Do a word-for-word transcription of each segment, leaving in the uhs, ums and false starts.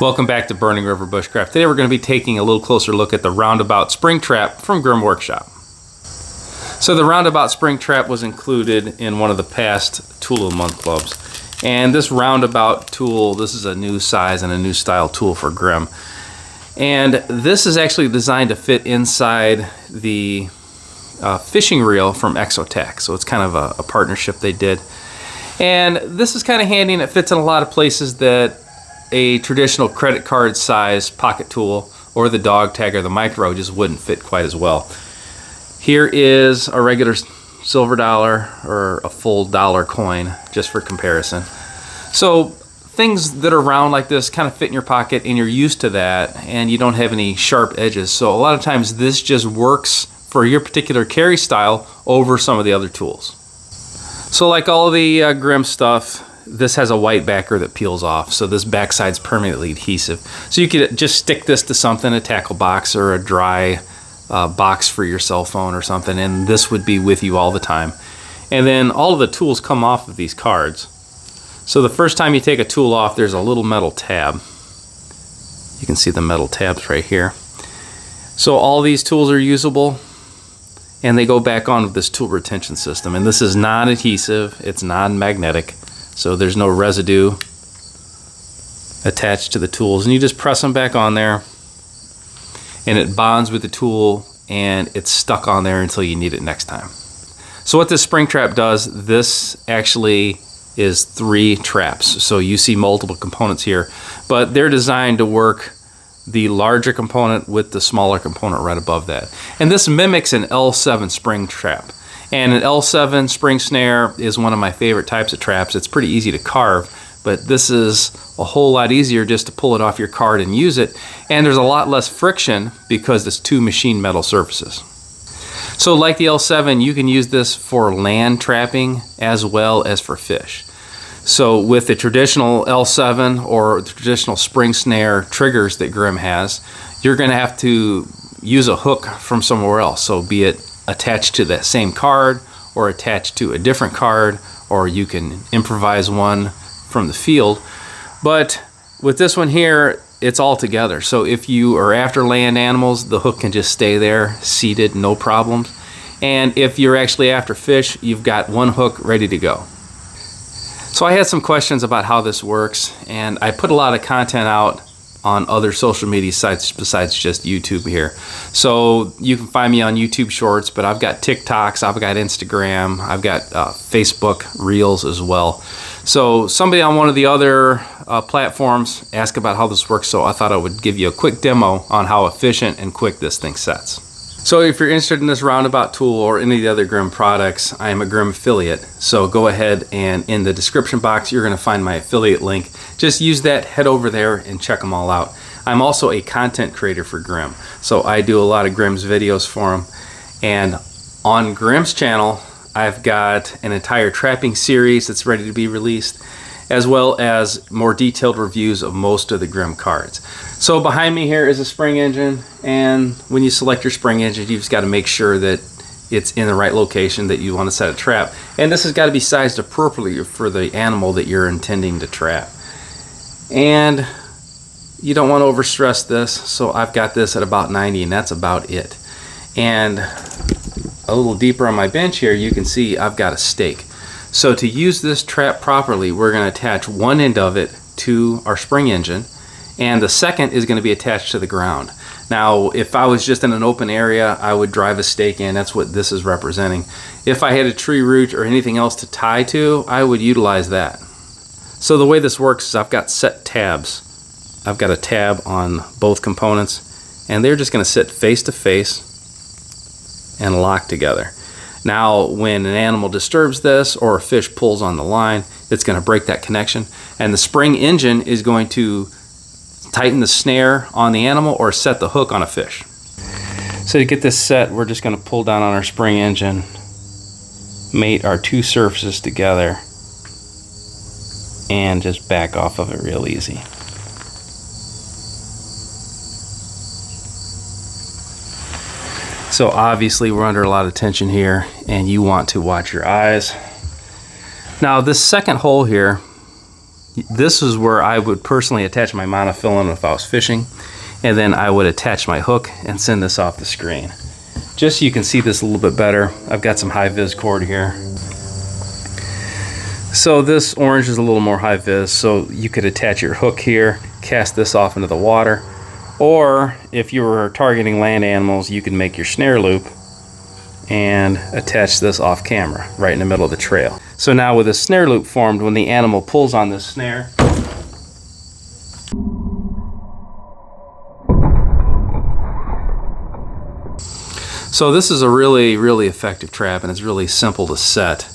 Welcome back to Burning River Bushcraft. Today we're going to be taking a little closer look at the Roundabout Spring Trap from Grim Workshop. So the Roundabout Spring Trap was included in one of the past Tool of the Month Clubs. And this roundabout tool, this is a new size and a new style tool for Grim. And this is actually designed to fit inside the uh, fishing reel from Exotec. So it's kind of a, a partnership they did. And this is kind of handy, and it fits in a lot of places that a traditional credit card size pocket tool or the dog tag or the micro just wouldn't fit quite as well. Here is a regular silver dollar or a full dollar coin just for comparison. So things that are round like this kind of fit in your pocket and you're used to that and you don't have any sharp edges. So a lot of times this just works for your particular carry style over some of the other tools. So like all the uh, Grim stuff, this has a white backer that peels off, so this backside's permanently adhesive. So you could just stick this to something, a tackle box or a dry uh, box for your cell phone or something, and this would be with you all the time. And then all of the tools come off of these cards. So the first time you take a tool off, there's a little metal tab. You can see the metal tabs right here. So all these tools are usable, and they go back on with this tool retention system. And this is non-adhesive, it's non-magnetic. So there's no residue attached to the tools, and you just press them back on there and it bonds with the tool and it's stuck on there until you need it next time. So what this spring trap does, this actually is three traps. So you see multiple components here, but they're designed to work the larger component with the smaller component right above that. And this mimics an L seven spring trap. And an L seven spring snare is one of my favorite types of traps. It's pretty easy to carve, but this is a whole lot easier just to pull it off your card and use it. And there's a lot less friction because it's two machined metal surfaces. So like the L seven, you can use this for land trapping as well as for fish. So with the traditional L seven or the traditional spring snare triggers that Grim has, you're gonna have to use a hook from somewhere else, so be it attached to that same card or attached to a different card, or you can improvise one from the field. But with this one here, it's all together. So if you are after land animals, the hook can just stay there seated, no problems. And if you're actually after fish, you've got one hook ready to go. So I had some questions about how this works, and I put a lot of content out on other social media sites besides just YouTube here. So you can find me on YouTube Shorts, but I've got TikToks, I've got Instagram, I've got uh, Facebook Reels as well. So somebody on one of the other uh, platforms asked about how this works, so I thought I would give you a quick demo on how efficient and quick this thing sets. So if you're interested in this roundabout tool or any of the other Grim products, I am a Grim affiliate. So go ahead and in the description box, you're gonna find my affiliate link. Just use that, head over there and check them all out. I'm also a content creator for Grim. So I do a lot of Grim's videos for him. And on Grim's channel, I've got an entire trapping series that's ready to be released, as well as more detailed reviews of most of the Grim cards. So behind me here is a spring engine, and when you select your spring engine, you've just got to make sure that it's in the right location that you want to set a trap. And this has got to be sized appropriately for the animal that you're intending to trap. And you don't want to overstress this, so I've got this at about ninety, and that's about it. And a little deeper on my bench here, you can see I've got a stake. So to use this trap properly, we're going to attach one end of it to our spring engine, and the second is going to be attached to the ground. Now, if I was just in an open area, I would drive a stake in. That's what this is representing. If I had a tree root or anything else to tie to, I would utilize that. So the way this works is I've got set tabs. I've got a tab on both components, and they're just going to sit face to face and lock together. Now, when an animal disturbs this or a fish pulls on the line, it's going to break that connection. And the spring engine is going to tighten the snare on the animal or set the hook on a fish. So to get this set, we're just going to pull down on our spring engine, mate our two surfaces together, and just back off of it real easy. So obviously we're under a lot of tension here, and you want to watch your eyes. Now this second hole here, This is where I would personally attach my monofilament if I was fishing, and then I would attach my hook and send this off the screen. Just so you can see this a little bit better, I've got some high-vis cord here. So this orange is a little more high-vis, so you could attach your hook here, cast this off into the water, or if you were targeting land animals, you could make your snare loop and attach this off camera right in the middle of the trail. So now with a snare loop formed, when the animal pulls on this snare, so this is a really, really effective trap, and it's really simple to set.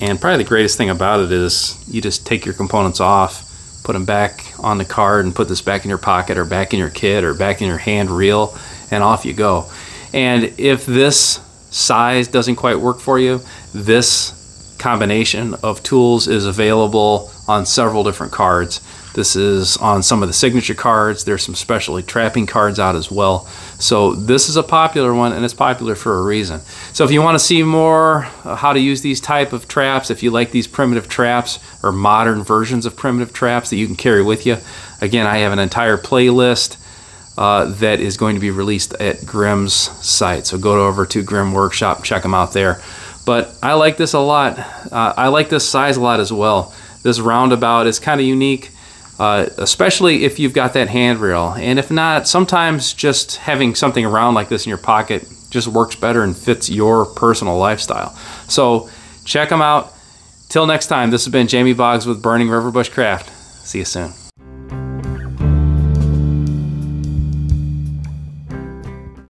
And probably the greatest thing about it is you just take your components off, put them back on the card, and put this back in your pocket or back in your kit or back in your hand reel, and off you go. And if this size doesn't quite work for you, this combination of tools is available on several different cards. This is on some of the signature cards. There's some specialty trapping cards out as well. So this is a popular one, and it's popular for a reason. So if you want to see more how to use these type of traps, if you like these primitive traps or modern versions of primitive traps that you can carry with you, again, I have an entire playlist Uh, that is going to be released at Grim's site. So go over to Grim Workshop, check them out there. But I like this a lot. Uh, I like this size a lot as well. This roundabout is kind of unique, uh, especially if you've got that handrail. And if not, sometimes just having something around like this in your pocket just works better and fits your personal lifestyle. So check them out. Till next time, this has been Jamie Boggs with Burning River Bushcraft. See you soon.